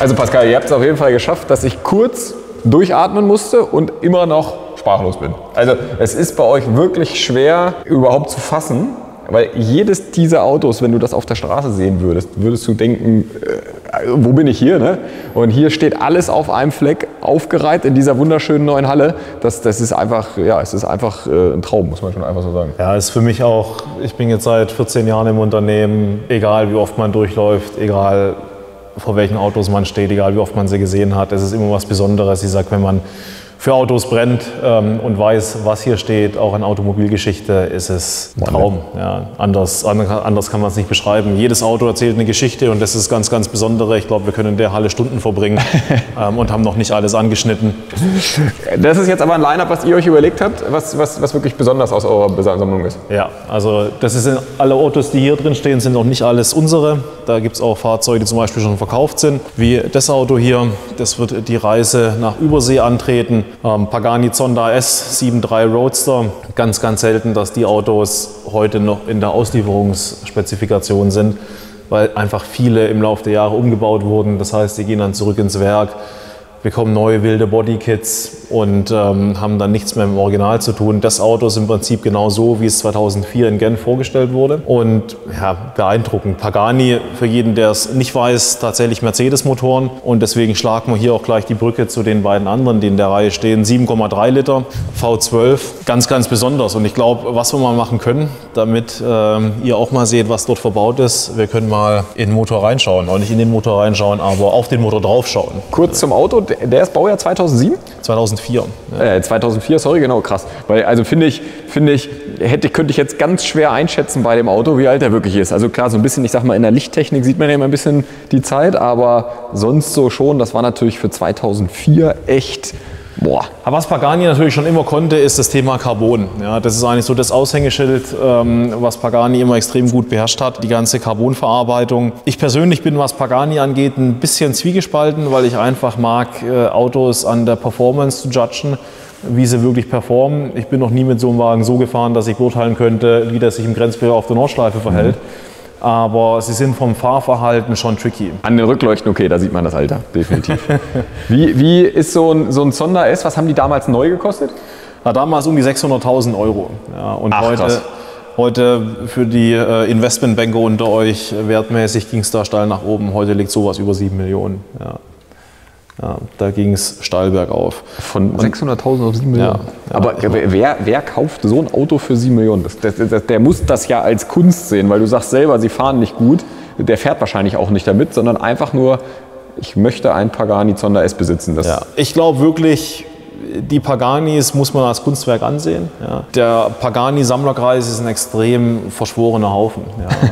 Also Pascal, ihr habt es auf jeden Fall geschafft, dass ich kurz durchatmen musste und immer noch sprachlos bin. Also es ist bei euch wirklich schwer überhaupt zu fassen, weil jedes dieser Autos, wenn du das auf der Straße sehen würdest, würdest du denken, wo bin ich hier, ne? Und hier steht alles auf einem Fleck aufgereiht in dieser wunderschönen neuen Halle. Das ist einfach, ja, es ist einfach ein Traum, muss man schon einfach so sagen. Ja, ist für mich auch, ich bin jetzt seit 14 Jahren im Unternehmen, egal wie oft man durchläuft, egal vor welchen Autos man steht, egal wie oft man sie gesehen hat, es ist immer was Besonderes. Ich sag, wenn man für Autos brennt und weiß, was hier steht, auch in Automobilgeschichte, ist es ein Traum. Ja, anders kann man es nicht beschreiben. Jedes Auto erzählt eine Geschichte und das ist ganz, ganz Besondere. Ich glaube, wir können in der Halle Stunden verbringen und haben noch nicht alles angeschnitten. Das ist jetzt aber ein Line-Up, was ihr euch überlegt habt, was wirklich besonders aus eurer Sammlung ist. Ja, also das ist in alle Autos, die hier drin stehen, sind noch nicht alles unsere. Da gibt es auch Fahrzeuge, die zum Beispiel schon verkauft sind, wie das Auto hier. Das wird die Reise nach Übersee antreten. Pagani Zonda S 73 Roadster. Ganz, ganz selten, dass die Autos heute noch in der Auslieferungsspezifikation sind, weil einfach viele im Laufe der Jahre umgebaut wurden. Das heißt, die gehen dann zurück ins Werk, bekommen neue wilde Bodykits und haben dann nichts mehr mit dem Original zu tun. Das Auto ist im Prinzip genau so, wie es 2004 in Genf vorgestellt wurde. Und ja, beeindruckend. Pagani, für jeden, der es nicht weiß, tatsächlich Mercedes-Motoren. Und deswegen schlagen wir hier auch gleich die Brücke zu den beiden anderen, die in der Reihe stehen. 7,3 Liter, V12. Ganz, ganz besonders. Und ich glaube, was wir mal machen können, damit ihr auch mal seht, was dort verbaut ist. Wir können mal in den Motor reinschauen. Auch nicht in den Motor reinschauen, aber auf den Motor draufschauen. Kurz zum Auto. Der ist Baujahr 2007? 2004. Ja. 2004, sorry, genau, krass. Weil, also könnte ich jetzt ganz schwer einschätzen bei dem Auto, wie alt er wirklich ist. Also klar, so ein bisschen, ich sag mal, in der Lichttechnik sieht man ja immer ein bisschen die Zeit, aber sonst so schon, das war natürlich für 2004 echt... Boah. Aber was Pagani natürlich schon immer konnte, ist das Thema Carbon. Ja, das ist eigentlich so das Aushängeschild, was Pagani immer extrem gut beherrscht hat, die ganze Carbonverarbeitung. Ich persönlich bin, was Pagani angeht, ein bisschen zwiegespalten, weil ich einfach mag, Autos an der Performance zu judgen, wie sie wirklich performen. Ich bin noch nie mit so einem Wagen so gefahren, dass ich beurteilen könnte, wie das sich im Grenzbereich auf der Nordschleife verhält. Aber sie sind vom Fahrverhalten schon tricky. An den Rückleuchten, okay, da sieht man das Alter, definitiv. Wie ist so ein Zonda S, was haben die damals neu gekostet? Na, damals um die 600.000 Euro. Ja, und ach, heute für die Investmentbanker unter euch, wertmäßig ging es da steil nach oben. Heute liegt sowas über 7 Millionen. Ja. Ja, da ging es steil bergauf. Von 600.000 auf 7 Millionen? Ja, ja. Aber wer kauft so ein Auto für 7 Millionen? Der muss das ja als Kunst sehen, weil du sagst selber, sie fahren nicht gut. Der fährt wahrscheinlich auch nicht damit, sondern einfach nur, ich möchte ein Pagani Zonda S besitzen. Das ja, ich glaube wirklich, die Paganis muss man als Kunstwerk ansehen. Ja. Der Pagani-Sammlerkreis ist ein extrem verschworener Haufen.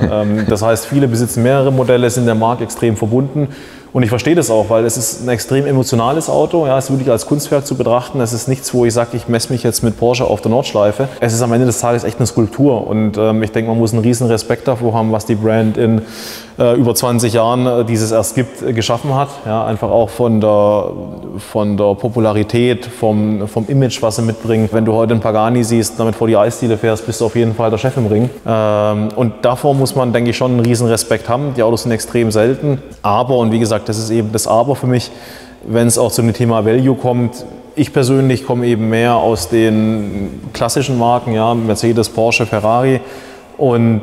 Ja. Das heißt, viele besitzen mehrere Modelle, sind der Markt extrem verbunden. Und ich verstehe das auch, weil es ist ein extrem emotionales Auto. Ja, es ist wirklich als Kunstwerk zu betrachten. Es ist nichts, wo ich sage, ich messe mich jetzt mit Porsche auf der Nordschleife. Es ist am Ende des Tages echt eine Skulptur. Und ich denke, man muss einen riesen Respekt davor haben, was die Brand in über 20 Jahren, dieses erst gibt, geschaffen hat. Ja, einfach auch von der Popularität, vom Image, was sie mitbringt. Wenn du heute einen Pagani siehst, damit vor die Eisdiele fährst, bist du auf jeden Fall der Chef im Ring. Und davor muss man, denke ich, schon einen riesen Respekt haben. Die Autos sind extrem selten. Aber, und wie gesagt, das ist eben das Aber für mich, wenn es auch zu dem Thema Value kommt. Ich persönlich komme eben mehr aus den klassischen Marken, ja, Mercedes, Porsche, Ferrari, und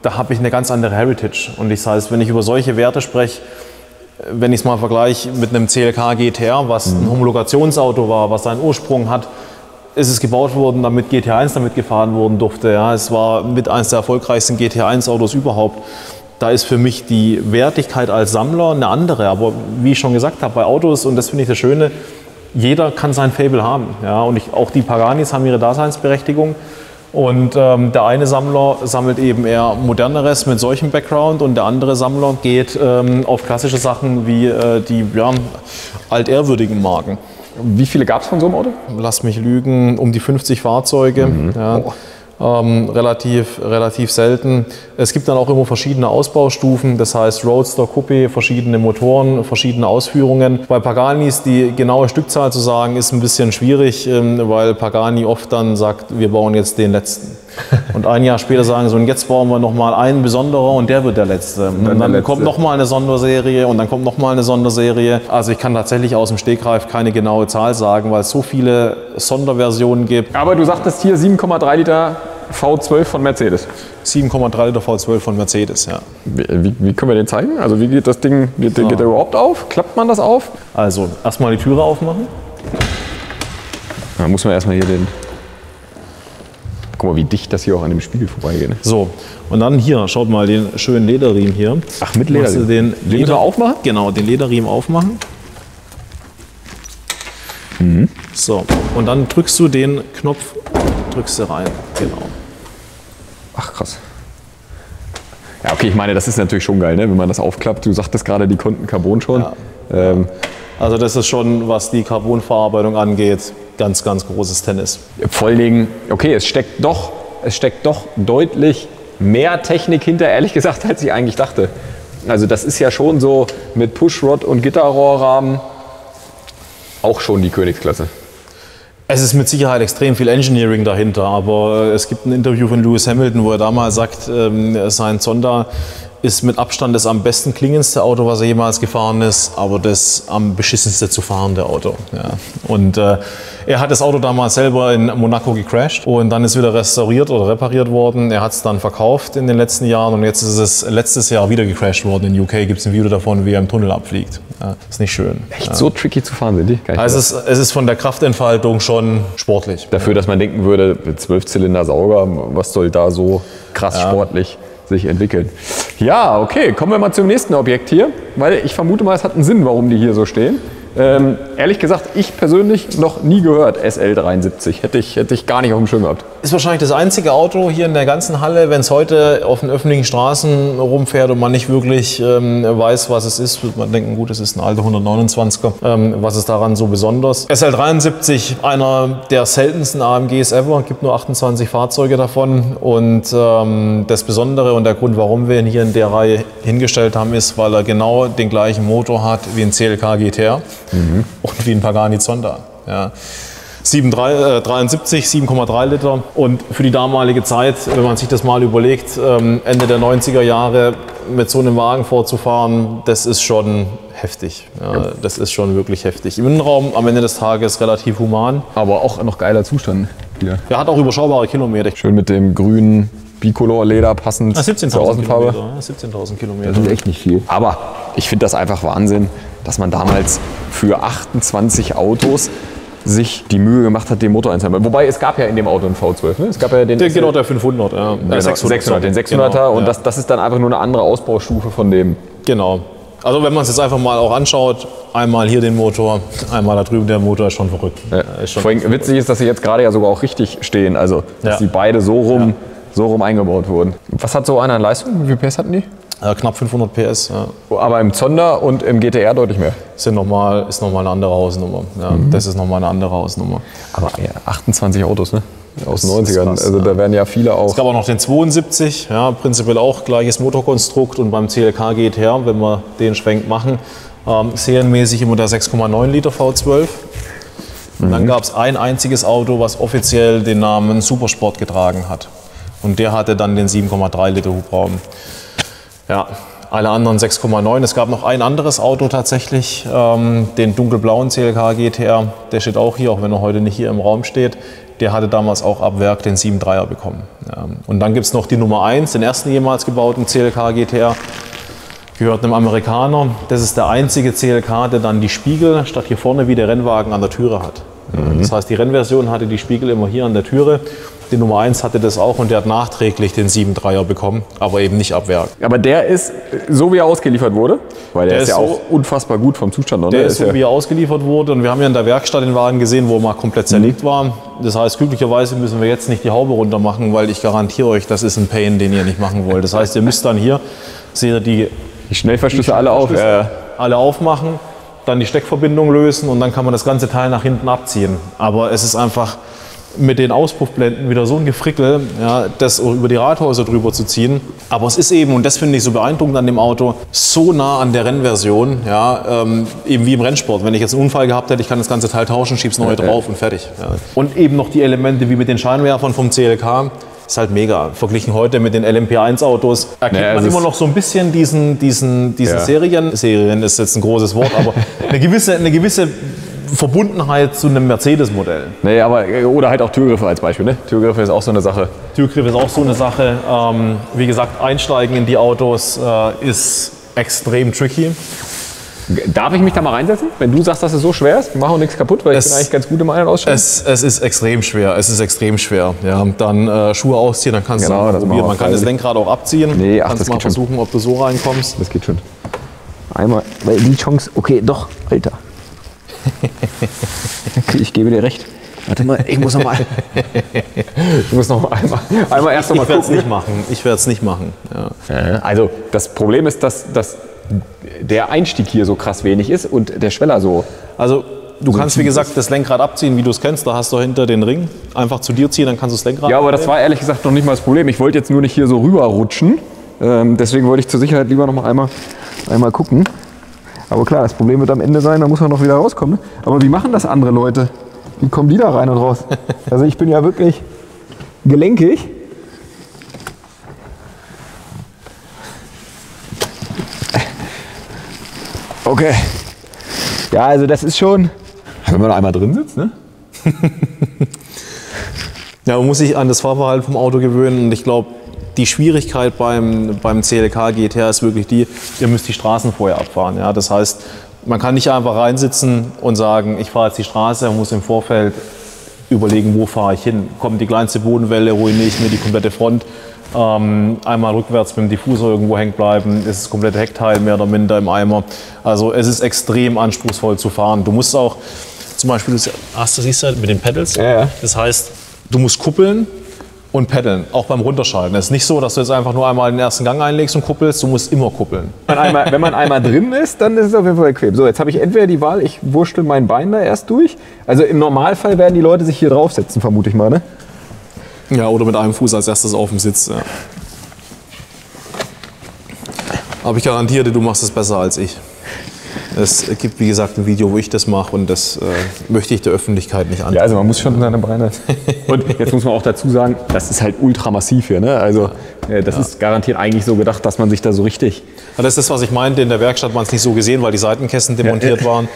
da habe ich eine ganz andere Heritage. Und das heißt, wenn ich über solche Werte spreche, wenn ich es mal vergleiche mit einem CLK GTR, was ein Homologationsauto war, was seinen Ursprung hat, ist es gebaut worden, damit GT1 damit gefahren worden durfte. Ja. Es war mit eines der erfolgreichsten GT1-Autos überhaupt. Da ist für mich die Wertigkeit als Sammler eine andere. Aber wie ich schon gesagt habe, bei Autos, und das finde ich das Schöne, jeder kann sein Faible haben. Ja, und auch die Paganis haben ihre Daseinsberechtigung. Und der eine Sammler sammelt eben eher Moderneres mit solchem Background und der andere Sammler geht auf klassische Sachen wie die altehrwürdigen Marken. Wie viele gab es von so einem Auto? Lass mich lügen, um die 50 Fahrzeuge. Mhm. Ja. Oh. Relativ selten. Es gibt dann auch immer verschiedene Ausbaustufen, das heißt Roadster, Coupé, verschiedene Motoren, verschiedene Ausführungen. Bei Paganis die genaue Stückzahl zu sagen, ist ein bisschen schwierig, weil Pagani oft dann sagt, wir bauen jetzt den letzten. Und ein Jahr später sagen so, und jetzt bauen wir nochmal einen Besonderer und der wird der Letzte. Und dann kommt nochmal eine Sonderserie und dann kommt nochmal eine Sonderserie. Also ich kann tatsächlich aus dem Stegreif keine genaue Zahl sagen, weil es so viele Sonderversionen gibt. Aber du sagtest hier 7,3 Liter V12 von Mercedes. 7,3 Liter V12 von Mercedes, ja. Wie können wir den zeigen? Also wie geht das Ding, geht der überhaupt auf? Klappt man das auf? Also erstmal die Türe aufmachen. Da muss man erstmal hier den... Guck mal, wie dicht das hier auch an dem Spiegel vorbeigeht. Ne? So, und dann hier, schaut mal, den schönen Lederriemen hier. Ach, mit Lederriemen? Den müssen wir aufmachen? Genau, den Lederriemen aufmachen. Mhm. So, und dann drückst du den Knopf, drückst du rein, genau. Ach, krass. Ja, okay, ich meine, das ist natürlich schon geil, ne? Wenn man das aufklappt. Du sagtest gerade, die konnten Carbon schon. Ja. Also das ist schon, was die Carbonverarbeitung angeht, ganz, ganz großes Tennis. Vor allen Dingen, okay, es steckt doch deutlich mehr Technik hinter, ehrlich gesagt, als ich eigentlich dachte. Also das ist ja schon so mit Pushrod und Gitterrohrrahmen auch schon die Königsklasse. Es ist mit Sicherheit extrem viel Engineering dahinter, aber es gibt ein Interview von Lewis Hamilton, wo er damals sagt, sein Zonda ist mit Abstand das am besten klingendste Auto, was er jemals gefahren ist, aber das am beschissenste zu fahrende Auto. Ja. Und er hat das Auto damals selber in Monaco gecrashed und dann ist wieder restauriert oder repariert worden. Er hat es dann verkauft in den letzten Jahren und jetzt ist es letztes Jahr wieder gecrashed worden. In UK gibt es ein Video davon, wie er im Tunnel abfliegt. Ja, ist nicht schön. Echt so tricky zu fahren sind die? Also es ist von der Kraftentfaltung schon sportlich. Dafür, dass man denken würde, 12-Zylinder-Sauger, was soll da so krass sportlich sich entwickeln? Ja, okay, kommen wir mal zum nächsten Objekt hier, weil ich vermute mal, es hat einen Sinn, warum die hier so stehen. Ehrlich gesagt, ich persönlich noch nie gehört, SL73, hätte ich gar nicht auf dem Schirm gehabt. Ist wahrscheinlich das einzige Auto hier in der ganzen Halle, wenn es heute auf den öffentlichen Straßen rumfährt und man nicht wirklich weiß, was es ist, wird man denken, gut, es ist ein alter 129er, was ist daran so besonders? SL73, einer der seltensten AMGs ever, gibt nur 28 Fahrzeuge davon und das Besondere und der Grund, warum wir ihn hier in der Reihe hingestellt haben, ist, weil er genau den gleichen Motor hat wie ein CLK GTR. Mhm. Und wie ein Pagani Zonda. Ja. 7,3 Liter und für die damalige Zeit, wenn man sich das mal überlegt, Ende der 90er Jahre mit so einem Wagen vorzufahren, das ist schon heftig. Ja, das ist schon wirklich heftig. Im Innenraum am Ende des Tages relativ human. Aber auch noch geiler Zustand hier. Er hat auch überschaubare Kilometer. Schön mit dem grünen Bicolor-Leder passend zur Außenfarbe. 17.000 Kilometer. Das ist echt nicht viel. Aber ich finde das einfach Wahnsinn, dass man damals für 28 Autos sich die Mühe gemacht hat, den Motor einzusammeln. Wobei, es gab ja in dem Auto einen V12, ne? Es gab ja den... Genau, der 500, ja. Genau, 600, den 600er. Genau, und das ist dann einfach nur eine andere Ausbaustufe von dem. Genau. Also wenn man es jetzt einfach mal auch anschaut, einmal hier den Motor, einmal da drüben der Motor, ist schon verrückt. Ja. Ist schon verrückt. Witzig ist, dass sie jetzt gerade ja sogar auch richtig stehen. Also, dass die beide so rum eingebaut wurden. Was hat so einer an Leistung? Wie viel PS hatten die? Knapp 500 PS. Ja. Aber im Zonda und im GTR deutlich mehr. Ist nochmal eine andere Hausnummer. Ja, das ist nochmal eine andere Hausnummer. Aber ja, 28 Autos, ne? Aus den 90ern. Krass, also da werden ja viele auch. Es gab auch noch den 72, ja, prinzipiell auch gleiches Motorkonstrukt. Und beim CLK GTR, wenn wir den Schwenk machen, serienmäßig immer der 6,9 Liter V12. Und dann gab es ein einziges Auto, was offiziell den Namen Supersport getragen hat. Und der hatte dann den 7,3 Liter Hubraum. Ja, alle anderen 6,9. Es gab noch ein anderes Auto tatsächlich, den dunkelblauen CLK GTR. Der steht auch hier, auch wenn er heute nicht hier im Raum steht. Der hatte damals auch ab Werk den 7,3er bekommen. Ja. Und dann gibt es noch die Nummer 1, den ersten jemals gebauten CLK GTR. Gehört einem Amerikaner. Das ist der einzige CLK, der dann die Spiegel statt hier vorne wie der Rennwagen an der Türe hat. Mhm. Das heißt, die Rennversion hatte die Spiegel immer hier an der Türe. Die Nummer 1 hatte das auch und der hat nachträglich den 7,3er bekommen, aber eben nicht ab Werk. Aber der ist so, wie er ausgeliefert wurde? Weil der ist ja auch unfassbar gut vom Zustand, oder? Der ist so, wie er ausgeliefert wurde und wir haben ja in der Werkstatt den Wagen gesehen, wo er mal komplett zerlegt war. Das heißt, glücklicherweise müssen wir jetzt nicht die Haube runter machen, weil ich garantiere euch, das ist ein Pain, den ihr nicht machen wollt. Das heißt, ihr müsst dann hier, seht ihr die Schnellverschlüsse alle auf, alle aufmachen, dann die Steckverbindung lösen und dann kann man das ganze Teil nach hinten abziehen. Aber es ist einfach... mit den Auspuffblenden wieder so ein Gefrickel, ja, das über die Rathäuser drüber zu ziehen. Aber es ist eben, und das finde ich so beeindruckend an dem Auto, so nah an der Rennversion, ja, eben wie im Rennsport. Wenn ich jetzt einen Unfall gehabt hätte, ich kann das ganze Teil tauschen, schieb's neu drauf und fertig. Ja. Und eben noch die Elemente wie mit den Scheinwerfern vom CLK, ist halt mega. Verglichen heute mit den LMP1-Autos erkennt man immer noch so ein bisschen diesen Serien. Serien ist jetzt ein großes Wort, aber eine gewisse Verbundenheit zu einem Mercedes-Modell. Nee, aber oder halt auch Türgriffe als Beispiel. Ne? Türgriffe ist auch so eine Sache. Türgriffe ist auch so eine Sache. Wie gesagt, einsteigen in die Autos ist extrem tricky. Darf ich mich da mal reinsetzen? Wenn du sagst, dass es so schwer ist, wir machen auch nichts kaputt, weil ich bin eigentlich ganz gut im Ein- und Ausstellen. Es ist extrem schwer, Ja, dann Schuhe ausziehen, dann kannst du probieren. Man kann das Lenkrad auch abziehen. Nee, ach, kannst mal versuchen, ob du so reinkommst. Das geht schon. Einmal, weil die Chance, okay, doch, Alter. Ich gebe dir recht. Warte mal, ich muss nochmal. Ich muss noch einmal erst nochmal gucken. Ich werde es nicht machen. Ja. Also das Problem ist, dass der Einstieg hier so krass wenig ist und der Schweller so. Also du kannst, wie gesagt, das Lenkrad abziehen, wie du es kennst. Da hast du hinter den Ring. Einfach zu dir ziehen, dann kannst du das Lenkrad abnehmen. Aber das war ehrlich gesagt noch nicht mal das Problem. Ich wollte jetzt nur nicht hier so rüberrutschen. Deswegen wollte ich zur Sicherheit lieber noch mal einmal gucken. Aber klar, das Problem wird am Ende sein, da muss man noch wieder rauskommen. Aber wie machen das andere Leute? Wie kommen die da rein und raus? Also ich bin ja wirklich gelenkig. Okay. Ja, also das ist schon... Wenn man da einmal drin sitzt, ne? Ja, man muss sich an das Fahrverhalten vom Auto gewöhnen und ich glaube, die Schwierigkeit beim CLK GTR ist wirklich die, ihr müsst die Straßen vorher abfahren. Ja? Das heißt, man kann nicht einfach reinsitzen und sagen, ich fahre jetzt die Straße, man muss im Vorfeld überlegen, wo fahre ich hin. Kommt die kleinste Bodenwelle, ruiniere ich mir die komplette Front. Einmal rückwärts mit dem Diffusor irgendwo hängen bleiben, ist das komplette Heckteil mehr oder minder im Eimer. Also es ist extrem anspruchsvoll zu fahren. Du musst auch zum Beispiel, du siehst ja mit den Pedals, das heißt, du musst kuppeln. Und paddeln, auch beim Runterschalten. Es ist nicht so, dass du jetzt einfach nur einmal den ersten Gang einlegst und kuppelst, du musst immer kuppeln. Wenn man einmal drin ist, dann ist es auf jeden Fall bequem. So, jetzt habe ich entweder die Wahl, ich wurschtel mein Bein da erst durch. Also im Normalfall werden die Leute sich hier draufsetzen, vermute ich mal, ne? Ja, oder mit einem Fuß als erstes auf dem Sitz. Ja. Aber ich garantiere dir, du machst es besser als ich. Es gibt, wie gesagt, ein Video, wo ich das mache und das möchte ich der Öffentlichkeit nicht anbieten. Ja, also man muss schon seine Beine... Und jetzt muss man auch dazu sagen, das ist halt ultramassiv hier, ne? Also das ist garantiert eigentlich so gedacht, dass man sich da so richtig... Ja, das ist das, was ich meinte. In der Werkstatt hat man es nicht so gesehen, weil die Seitenkästen demontiert waren.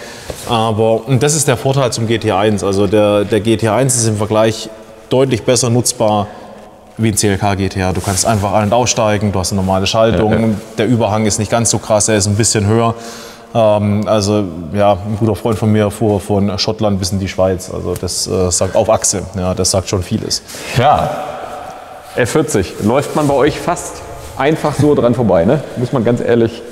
Aber und das ist der Vorteil zum GT1. Also der GT1 ist im Vergleich deutlich besser nutzbar wie ein CLK GTR. Du kannst einfach ein- und aussteigen, du hast eine normale Schaltung. Der Überhang ist nicht ganz so krass, er ist ein bisschen höher. Also ja, ein guter Freund von mir fuhr von Schottland bis in die Schweiz, also das sagt auf Achse, ja, das sagt schon vieles. Ja, F40, läuft man bei euch fast einfach so dran vorbei, ne? Muss man ganz ehrlich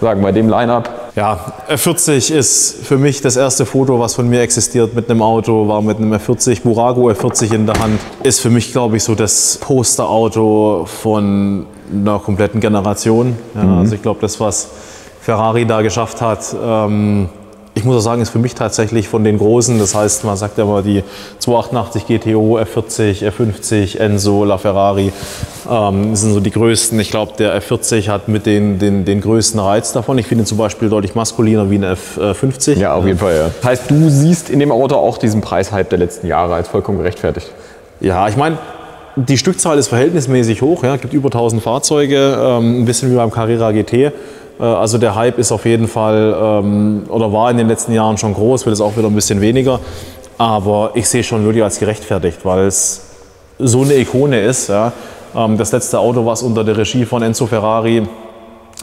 sagen, bei dem Line-Up. Ja, F40 ist für mich das erste Foto, was von mir existiert mit einem Auto, war mit einem F40, Burago F40 in der Hand. Ist für mich, glaube ich, so das Posterauto von einer kompletten Generation. Ja, also ich glaube, das was Ferrari da geschafft hat, ich muss auch sagen, ist für mich tatsächlich von den Großen, das heißt, man sagt ja immer die 288 GTO, F40, F50, Enzo, La Ferrari, sind so die größten. Ich glaube, der F40 hat mit den größten Reiz davon. Ich finde ihn zum Beispiel deutlich maskuliner wie ein F50. Ja, auf jeden Fall, ja. Das heißt, du siehst in dem Auto auch diesen Preishype der letzten Jahre als vollkommen gerechtfertigt. Ja, ich meine, die Stückzahl ist verhältnismäßig hoch, ja, gibt über 1000 Fahrzeuge, ein bisschen wie beim Carrera GT. Also der Hype ist auf jeden Fall oder war in den letzten Jahren schon groß, wird es auch wieder ein bisschen weniger. Aber ich sehe schon wirklich als gerechtfertigt, weil es so eine Ikone ist. Ja. Das letzte Auto, was unter der Regie von Enzo Ferrari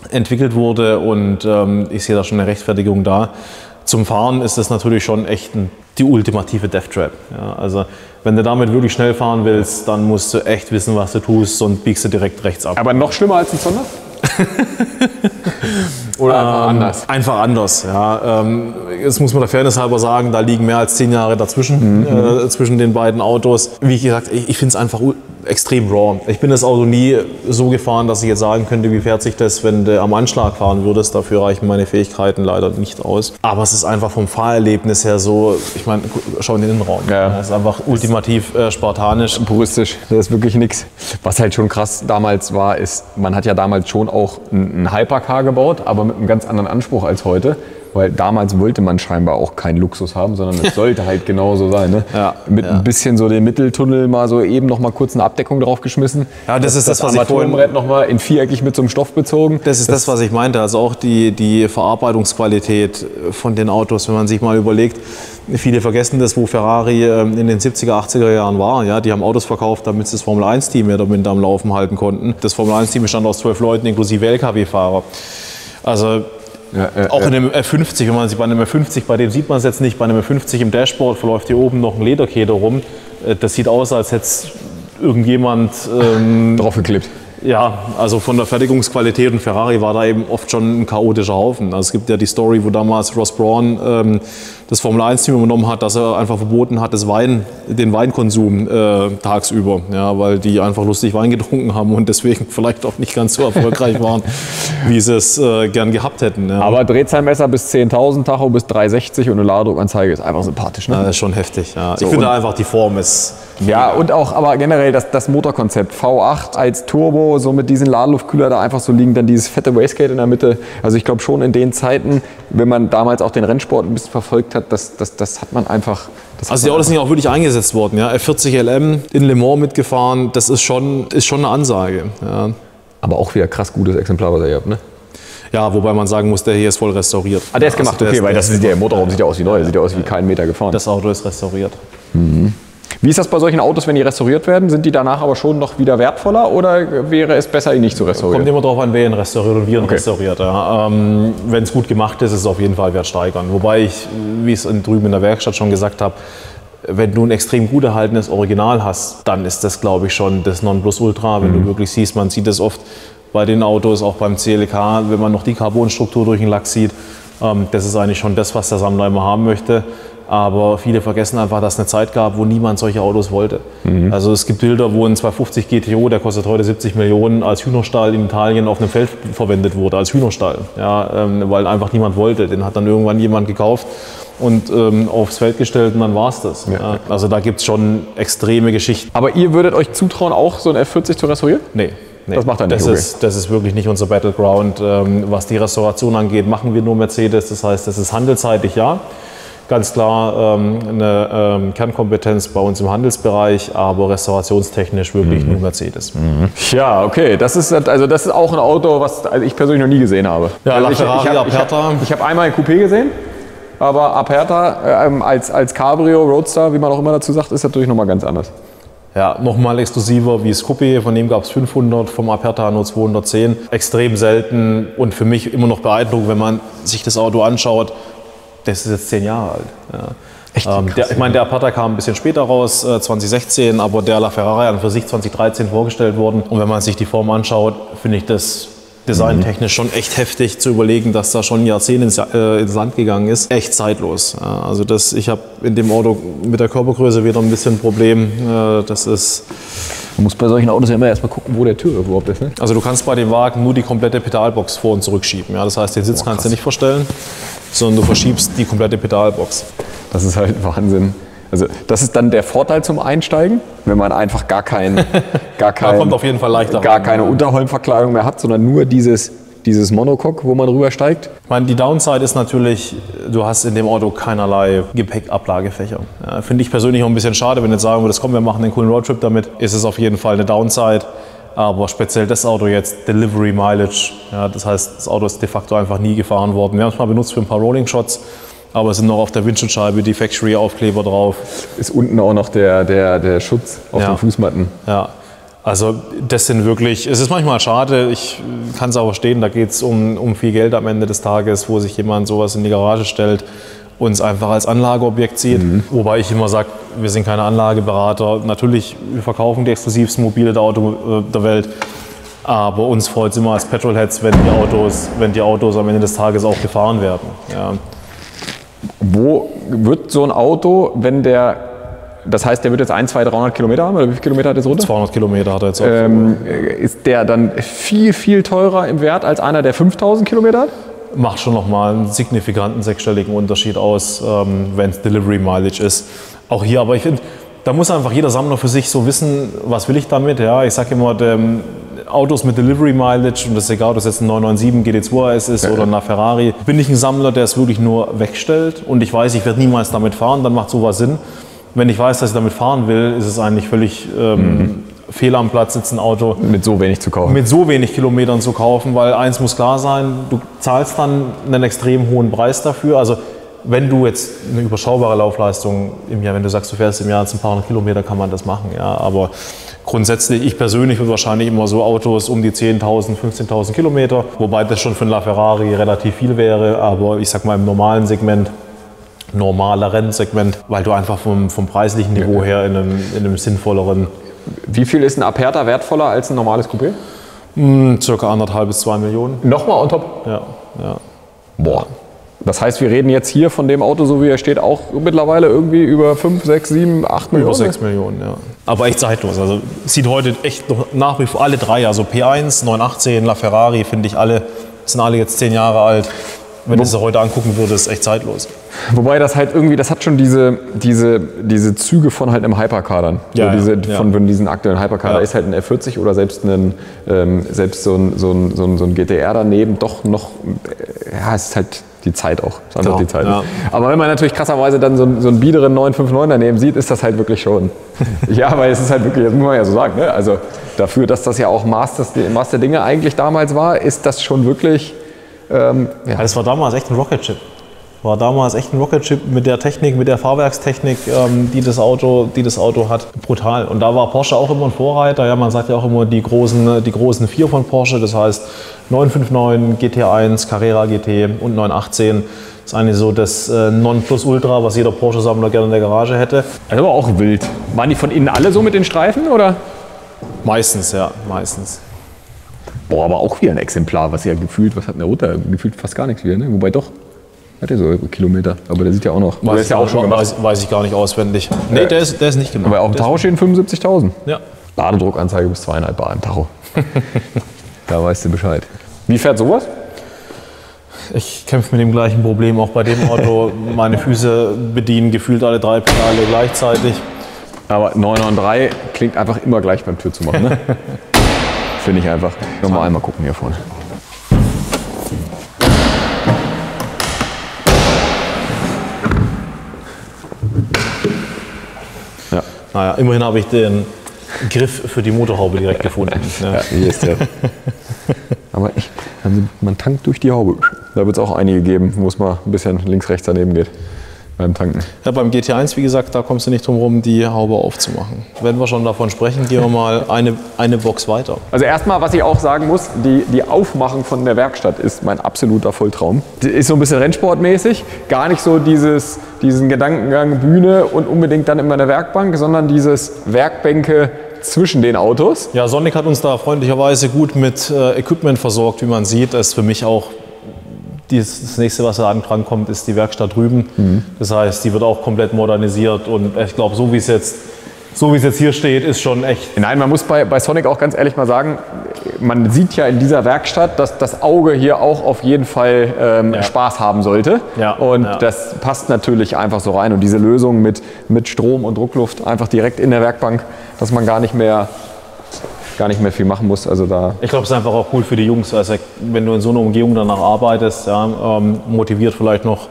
entwickelt wurde und ich sehe da schon eine Rechtfertigung da. Zum Fahren ist das natürlich schon echt die ultimative Death Trap. Ja. Also wenn du damit wirklich schnell fahren willst, dann musst du echt wissen, was du tust, sonst biegst du direkt rechts ab. Aber noch schlimmer als ein Zonda? Oder einfach anders? Einfach anders, ja. Jetzt muss man der Fairness halber sagen, da liegen mehr als 10 Jahre dazwischen, zwischen den beiden Autos. Wie gesagt, ich finde es einfach extrem raw. Ich bin das Auto nie so gefahren, dass ich jetzt sagen könnte, wie fährt sich das, wenn du am Anschlag fahren würdest. Dafür reichen meine Fähigkeiten leider nicht aus. Aber es ist einfach vom Fahrerlebnis her so, ich meine, schau in den Innenraum. Ja. Es ist einfach ultimativ spartanisch. Puristisch, das ist wirklich nichts. Was halt schon krass damals war, ist, man hat ja damals schon auch einen Hypercar gebaut, aber mit einem ganz anderen Anspruch als heute. weil damals wollte man scheinbar auch keinen Luxus haben, sondern es sollte halt genauso sein. Ne? Ja, mit ein bisschen so den Mitteltunnel mal so eben noch mal kurz eine Abdeckung draufgeschmissen. Ja, das ist das, was ich vorhin... Armaturenbrett noch mal in viereckig mit so einem Stoff bezogen. Das ist das, was ich meinte. Also auch die Verarbeitungsqualität von den Autos, wenn man sich mal überlegt, viele vergessen das, wo Ferrari in den 70er, 80er Jahren war. Ja, die haben Autos verkauft, damit sie das Formel-1-Team ja damit am Laufen halten konnten. Das Formel-1-Team bestand aus 12 Leuten, inklusive LKW-Fahrer. Also auch in einem F50, wenn man sich bei einem F50, bei dem sieht man es jetzt nicht, bei einem F50 im Dashboard verläuft hier oben noch ein Lederkette rum. Das sieht aus, als hätte es irgendjemand draufgeklebt. Ja, also von der Fertigungsqualität und Ferrari war da eben oft schon ein chaotischer Haufen. Also es gibt ja die Story, wo damals Ross Brawn das Formel-1-Team übernommen hat, dass er einfach verboten hat, den Weinkonsum tagsüber. Ja, weil die einfach lustig Wein getrunken haben und deswegen vielleicht auch nicht ganz so erfolgreich waren, wie sie es gern gehabt hätten. Ja. Aber Drehzahlmesser bis 10.000, Tacho bis 360 und eine Ladedruckanzeige ist einfach sympathisch. Ne? Ja, das ist schon heftig. Ja. So, ich finde einfach, die Form ist... Ja, und auch aber generell das Motorkonzept. V8 als Turbo, so mit diesem Ladeluftkühler da einfach so liegen, dann dieses fette Wastegate in der Mitte. Also ich glaube schon in den Zeiten, wenn man damals auch den Rennsport ein bisschen verfolgt hat, das hat man einfach... Also die Autos sind ja auch wirklich eingesetzt worden. Ja? F40 LM in Le Mans mitgefahren, das ist schon eine Ansage. Ja. Aber auch wieder krass gutes Exemplar, was ihr habt, ne? Ja, wobei man sagen muss, der hier ist voll restauriert. Ah, der ist gemacht, okay, weil das sieht ja im Motorraum sieht ja aus wie neu, sieht ja aus wie keinen Meter gefahren. Das Auto ist restauriert. Mhm. Wie ist das bei solchen Autos, wenn die restauriert werden? Sind die danach aber schon noch wieder wertvoller oder wäre es besser, ihn nicht zu restaurieren? Kommt immer darauf an, wer ihn restauriert und wie ihn restauriert. Ja. Wenn es gut gemacht ist, ist es auf jeden Fall wertsteigernd. Wobei ich, wie ich es drüben in der Werkstatt schon gesagt habe, wenn du ein extrem gut erhaltenes Original hast, dann ist das, glaube ich, schon das Nonplusultra. Wenn du wirklich siehst, man sieht das oft bei den Autos, auch beim CLK, wenn man noch die Carbonstruktur durch den Lack sieht. Das ist eigentlich schon das, was der Sammler immer haben möchte. Aber viele vergessen einfach, dass es eine Zeit gab, wo niemand solche Autos wollte. Mhm. Also es gibt Bilder, wo ein 250 GTO, der kostet heute 70 Millionen, als Hühnerstall in Italien auf einem Feld verwendet wurde, als Hühnerstall. Ja, weil einfach niemand wollte. Den hat dann irgendwann jemand gekauft und aufs Feld gestellt und dann war es das. Ja. Also da gibt es schon extreme Geschichten. Aber ihr würdet euch zutrauen, auch so ein F40 zu restaurieren? Nee. Nee, das macht er nicht. Das ist wirklich nicht unser Battleground. Was die Restauration angeht, machen wir nur Mercedes. Das heißt, das ist handelsseitig, ja. Ganz klar eine Kernkompetenz bei uns im Handelsbereich, aber restaurationstechnisch wirklich nur Mercedes. Mhm. Ja, okay. Das ist auch ein Auto, was ich persönlich noch nie gesehen habe. Ja, also LaFerrari Aperta. Ich habe einmal ein Coupé gesehen. Aber Aperta als Cabrio, Roadster, wie man auch immer dazu sagt, ist natürlich nochmal ganz anders. Ja, nochmal exklusiver wie das Coupé, von dem gab es 500, vom Aperta nur 210. Extrem selten und für mich immer noch beeindruckend, wenn man sich das Auto anschaut. Das ist jetzt 10 Jahre alt. Ja. Echt, ich meine, der Aperta kam ein bisschen später raus, 2016, aber der LaFerrari an für sich 2013 vorgestellt worden. Und wenn man sich die Form anschaut, finde ich das designtechnisch schon echt heftig zu überlegen, dass da schon ein Jahrzehnt ins Land gegangen ist. Echt zeitlos. Ja, also ich habe in dem Auto mit der Körpergröße wieder ein bisschen ein Problem. Man muss bei solchen Autos ja immer erstmal gucken, wo der Tür überhaupt ist. Ne? Also du kannst bei dem Wagen nur die komplette Pedalbox vor- und zurückschieben. Ja? Das heißt, den Sitz kannst du nicht verstellen, sondern du verschiebst die komplette Pedalbox. Das ist halt Wahnsinn. Also das ist dann der Vorteil zum Einsteigen, wenn man einfach gar keine Unterholmverkleidung mehr hat, sondern nur dieses Monocoque, wo man rübersteigt. Ich meine, die Downside ist natürlich, du hast in dem Auto keinerlei Gepäckablagefächer. Ja, finde ich persönlich auch ein bisschen schade, wenn jetzt sagen würdest, komm, wir machen einen coolen Roadtrip damit, ist es auf jeden Fall eine Downside. Aber speziell das Auto jetzt, Delivery Mileage, ja, das heißt, das Auto ist de facto einfach nie gefahren worden. Wir haben es mal benutzt für ein paar Rolling Shots, aber es sind noch auf der Windschutzscheibe die Factory-Aufkleber drauf. Ist unten auch noch der Schutz auf den Fußmatten. Ja, also das sind wirklich, es ist manchmal schade, ich kann es aber verstehen, da geht es um viel Geld am Ende des Tages, wo sich jemand sowas in die Garage stellt und es einfach als Anlageobjekt sieht. Mhm. Wobei ich immer sage, wir sind keine Anlageberater. Natürlich, wir verkaufen die exklusivsten Mobile der Auto der Welt. Aber uns freut es immer als Petrolheads, wenn die Autos am Ende des Tages auch gefahren werden. Ja. Wo wird so ein Auto, wenn der, das heißt, der wird jetzt 1, 2, 300 Kilometer haben, oder wie viele Kilometer hat er jetzt runter? 200 Kilometer hat er jetzt auch. Ist der dann viel, viel teurer im Wert als einer, der 5000 Kilometer hat? Macht schon nochmal einen signifikanten sechsstelligen Unterschied aus, wenn es Delivery Mileage ist. Auch hier, aber ich finde, da muss einfach jeder Sammler für sich so wissen, was will ich damit. Ja, ich sage immer, Autos mit Delivery Mileage, und das ist egal, ob das jetzt ein 997 GT2 S ist oder ein LaFerrari, bin ich ein Sammler, der es wirklich nur wegstellt und ich weiß, ich werde niemals damit fahren, dann macht sowas Sinn. Wenn ich weiß, dass ich damit fahren will, ist es eigentlich völlig fehl am Platz, jetzt ein Auto mit so wenig zu kaufen. Mit so wenig Kilometern zu kaufen, weil eins muss klar sein, du zahlst dann einen extrem hohen Preis dafür. Also wenn du jetzt eine überschaubare Laufleistung im Jahr, wenn du sagst, du fährst im Jahr jetzt ein paar hundert Kilometer, kann man das machen. Ja, aber grundsätzlich, ich persönlich würde wahrscheinlich immer so Autos um die 10.000, 15.000 Kilometer, wobei das schon für einen LaFerrari relativ viel wäre, aber ich sag mal im normalen Segment, normaler Rennsegment, weil du einfach vom preislichen Niveau her in einem sinnvolleren... Wie viel ist ein Aperta wertvoller als ein normales Coupé? Circa 1,5 bis 2 Millionen. Nochmal on top? Ja, ja. Boah. Das heißt, wir reden jetzt hier von dem Auto, so wie er steht, auch mittlerweile irgendwie über 5, 6, 7, 8 Millionen? Über 6 Millionen, ja. Aber echt zeitlos. Also sieht heute echt noch nach wie vor alle drei, also P1, 918, LaFerrari, finde ich alle, sind alle jetzt 10 Jahre alt. Wenn du es heute angucken würdest, ist es echt zeitlos. Wobei das halt irgendwie, das hat schon diese Züge von halt einem Hypercar dann. Ja, so diese, ja. Von diesen aktuellen Hypercar, ja. Da ist halt ein F40 oder selbst so ein GTR daneben doch noch, ja, es ist halt die Zeit auch. Es ist einfach die Zeit. Ja. Aber wenn man natürlich krasserweise dann so einen biederen 959 daneben sieht, ist das halt wirklich schon. Ja, weil es ist halt wirklich, das muss man ja so sagen, ne? Also dafür, dass das ja auch Maß der Dinge eigentlich damals war, ist das schon wirklich... ja. Das war damals echt ein Rocket-Chip. War damals echt ein Rocket-Chip mit der Technik, mit der Fahrwerkstechnik, die das Auto hat. Brutal. Und da war Porsche auch immer ein Vorreiter. Ja, man sagt ja auch immer die großen vier von Porsche. Das heißt 959, GT1, Carrera GT und 918. Das ist eigentlich so das Nonplusultra, was jeder Porsche-Sammler gerne in der Garage hätte. Das war auch wild. Waren die von innen alle so mit den Streifen, oder? Meistens, ja. Meistens. Boah, aber auch wieder ein Exemplar, was ja gefühlt, was hat eine Rotter? Gefühlt fast gar nichts wieder, ne? Wobei doch, hat er so Kilometer, aber der sieht ja auch noch. Der ist ja auch schon gemacht. Weiß ich gar nicht auswendig. Nee, der ist nicht gemacht. Aber auf dem Tacho stehen 75.000. Ja. Ladedruckanzeige bis 2,5 bar im Tacho. Da weißt du Bescheid. Wie fährt sowas? Ich kämpfe mit dem gleichen Problem auch bei dem Auto. Meine Füße bedienen gefühlt alle drei Pedale gleichzeitig. Aber 993 klingt einfach immer gleich beim Tür zu machen, ne? Finde ich einfach. Nochmal einmal gucken hier vorne. Ja. Naja, immerhin habe ich den Griff für die Motorhaube direkt gefunden. Ja, ja, hier ist der. Aber man tankt durch die Haube. Da wird es auch einige geben, wo es mal ein bisschen links, rechts daneben geht. Beim Tanken. Ja, beim GT1, wie gesagt, da kommst du nicht drum rum, die Haube aufzumachen. Wenn wir schon davon sprechen, gehen wir mal eine Box weiter. Also erstmal, was ich auch sagen muss, die Aufmachung von der Werkstatt ist mein absoluter Volltraum. Die ist so ein bisschen rennsportmäßig, gar nicht so diesen Gedankengang Bühne und unbedingt dann immer eine Werkbank, sondern dieses Werkbänke zwischen den Autos. Ja, Sonic hat uns da freundlicherweise gut mit Equipment versorgt, wie man sieht. Das ist für mich auch... Das nächste, was da drankommt, ist die Werkstatt drüben. Mhm. Das heißt, die wird auch komplett modernisiert und ich glaube, so wie es jetzt hier steht, ist schon echt... Nein, man muss bei Sonic auch ganz ehrlich mal sagen, man sieht ja in dieser Werkstatt, dass das Auge hier auch auf jeden Fall Spaß haben sollte. Ja. Und das passt natürlich einfach so rein. Und diese Lösung mit Strom und Druckluft einfach direkt in der Werkbank, dass man gar nicht mehr viel machen muss. Also da ich glaube, es ist einfach auch cool für die Jungs, also wenn du in so einer Umgebung danach arbeitest, ja, motiviert vielleicht noch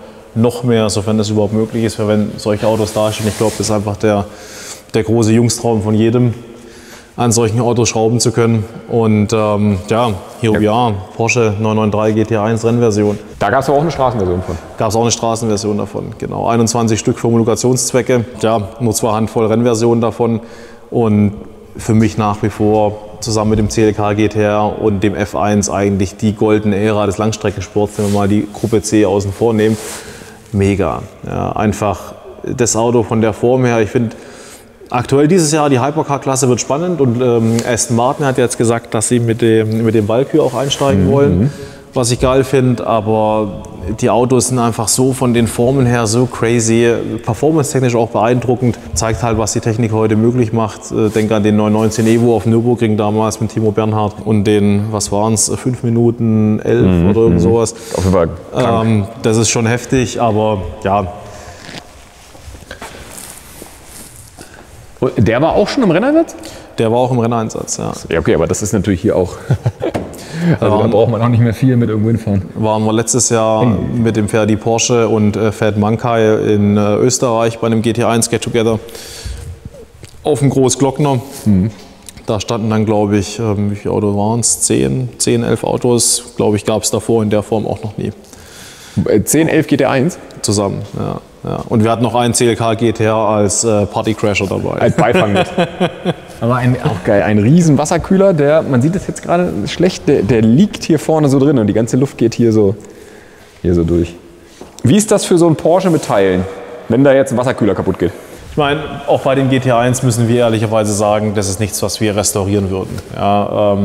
mehr, sofern das überhaupt möglich ist, wenn solche Autos dastehen. Ich glaube, das ist einfach der große Jungstraum von jedem, an solchen Autos schrauben zu können. Und ja, here we are, Porsche 993 GT1 Rennversion. Da gab es auch eine Straßenversion von. Gab es auch eine Straßenversion davon, genau. 21 Stück für Homologationszwecke, ja, nur 2 Handvoll Rennversionen davon. Und für mich nach wie vor zusammen mit dem CLK GTR und dem F1 eigentlich die goldene Ära des Langstreckensports, wenn wir mal die Gruppe C außen vor nehmen. Mega. Ja, einfach das Auto von der Form her. Ich finde aktuell dieses Jahr die Hypercar-Klasse wird spannend und Aston Martin hat jetzt gesagt, dass sie mit dem Valkyrie auch einsteigen wollen, was ich geil finde, aber die Autos sind einfach so von den Formen her so crazy, performance-technisch auch beeindruckend. Zeigt halt, was die Technik heute möglich macht. Denke an den 919 Evo auf Nürburgring damals mit Timo Bernhard und den, was waren es, 5 Minuten 11 oder irgend sowas. Auf jeden Fall krank. Das ist schon heftig, aber ja. Der war auch schon im Renneinsatz? Der war auch im Renneinsatz, ja. Ja, okay, aber das ist natürlich hier auch. Also da braucht man auch nicht mehr viel mit irgendwo hinfahren. Waren wir letztes Jahr mit dem Ferdi Porsche und Ferd Mankai in Österreich bei einem GT1 Get Together auf dem Großglockner. Mhm. Da standen dann, glaube ich, wie viele Autos waren es? 10, 11 Autos, glaube ich, gab es davor in der Form auch noch nie. 10, 11 GT1? Zusammen, ja. Ja. Und wir hatten noch einen CLK GTR als Partycrasher dabei. Als Beifang mit. Aber auch geil, ein riesen Wasserkühler, der, man sieht das jetzt gerade schlecht, der liegt hier vorne so drin und die ganze Luft geht hier so durch. Wie ist das für so ein Porsche mit Teilen, wenn da jetzt ein Wasserkühler kaputt geht? Ich meine, auch bei dem GT1 müssen wir ehrlicherweise sagen, das ist nichts, was wir restaurieren würden. Ja,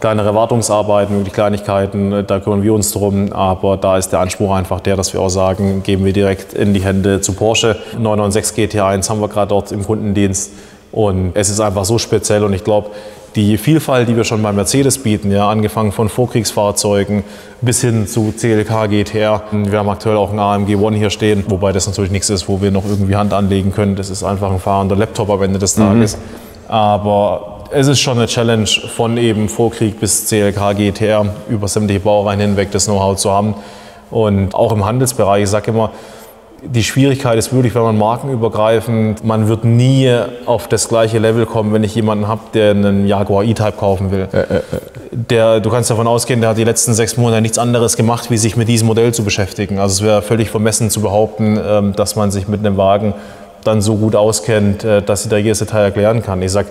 kleinere Wartungsarbeiten, wirklich Kleinigkeiten, da kümmern wir uns drum, aber da ist der Anspruch einfach der, dass wir auch sagen, geben wir direkt in die Hände zu Porsche. 996 GT1 haben wir gerade dort im Kundendienst und es ist einfach so speziell und ich glaube, die Vielfalt, die wir schon bei Mercedes bieten, ja, angefangen von Vorkriegsfahrzeugen bis hin zu CLK GTR. Wir haben aktuell auch einen AMG One hier stehen, wobei das natürlich nichts ist, wo wir noch irgendwie Hand anlegen können. Das ist einfach ein fahrender Laptop am Ende des Tages. Aber es ist schon eine Challenge, von eben Vorkrieg bis CLK, GTR, über sämtliche Baureihen hinweg das Know-how zu haben. Und auch im Handelsbereich, ich sage immer, die Schwierigkeit ist wirklich, wenn man markenübergreifend, man wird nie auf das gleiche Level kommen, wenn ich jemanden habe, der einen Jaguar E-Type kaufen will. Du kannst davon ausgehen, der hat die letzten 6 Monate nichts anderes gemacht, wie sich mit diesem Modell zu beschäftigen. Also es wäre völlig vermessen zu behaupten, dass man sich mit einem Wagen dann so gut auskennt, dass sie da jedes Detail erklären kann. Ich sag,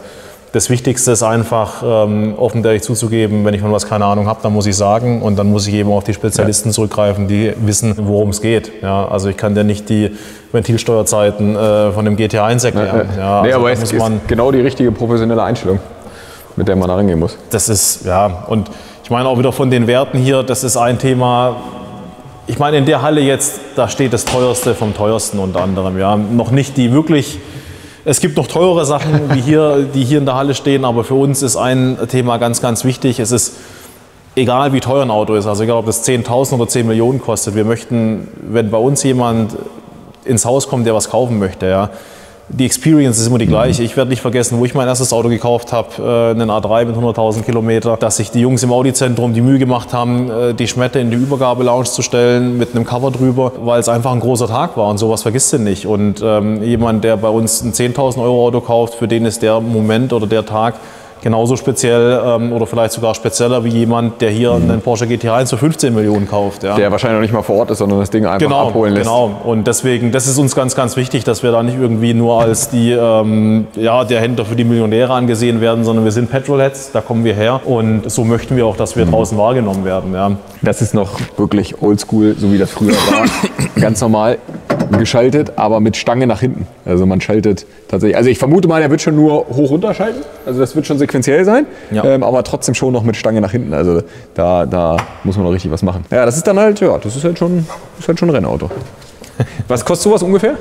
das Wichtigste ist einfach, offen und ehrlich zuzugeben, wenn ich von was keine Ahnung habe, dann muss ich sagen und dann muss ich eben auf die Spezialisten zurückgreifen, die wissen, worum es geht. Ja, also ich kann dir nicht die Ventilsteuerzeiten von dem GT1 erklären. Ja, nee, also aber es ist genau die richtige professionelle Einstellung, mit der man da rangehen muss. Das ist, ja, und ich meine auch wieder von den Werten hier, das ist ein Thema. Ich meine, in der Halle jetzt, da steht das Teuerste vom Teuersten unter anderem. Ja, noch nicht die wirklich. Es gibt noch teurere Sachen, die hier in der Halle stehen, aber für uns ist ein Thema ganz, ganz wichtig. Es ist egal, wie teuer ein Auto ist, also egal, ob das 10.000 oder 10 Millionen kostet. Wir möchten, wenn bei uns jemand ins Haus kommt, der was kaufen möchte, ja, die Experience ist immer die gleiche. Ich werde nicht vergessen, wo ich mein erstes Auto gekauft habe, einen A3 mit 100.000 Kilometer, dass sich die Jungs im Audi-Zentrum die Mühe gemacht haben, die Schmette in die Übergabelounge zu stellen mit einem Cover drüber, weil es einfach ein großer Tag war und sowas vergisst du nicht. Und jemand, der bei uns ein 10.000 Euro Auto kauft, für den ist der Moment oder der Tag genauso speziell oder vielleicht sogar spezieller wie jemand, der hier einen Porsche GT1 für 15 Millionen kauft. Ja. Der wahrscheinlich noch nicht mal vor Ort ist, sondern das Ding einfach abholen lässt. Genau, und deswegen, das ist uns ganz, ganz wichtig, dass wir da nicht irgendwie nur als die, ja, der Händler für die Millionäre angesehen werden, sondern wir sind Petrolheads, da kommen wir her und so möchten wir auch, dass wir draußen wahrgenommen werden. Ja. Das ist noch wirklich oldschool, so wie das früher war. Ganz normal geschaltet, aber mit Stange nach hinten. Also man schaltet tatsächlich, also ich vermute mal, der wird schon nur hoch-runter schalten, also das wird schon sequenziell sein, ja. Aber trotzdem schon noch mit Stange nach hinten, also da muss man noch richtig was machen. Ja, das ist dann halt, ja, das ist halt schon ein Rennauto. Was kostet sowas ungefähr?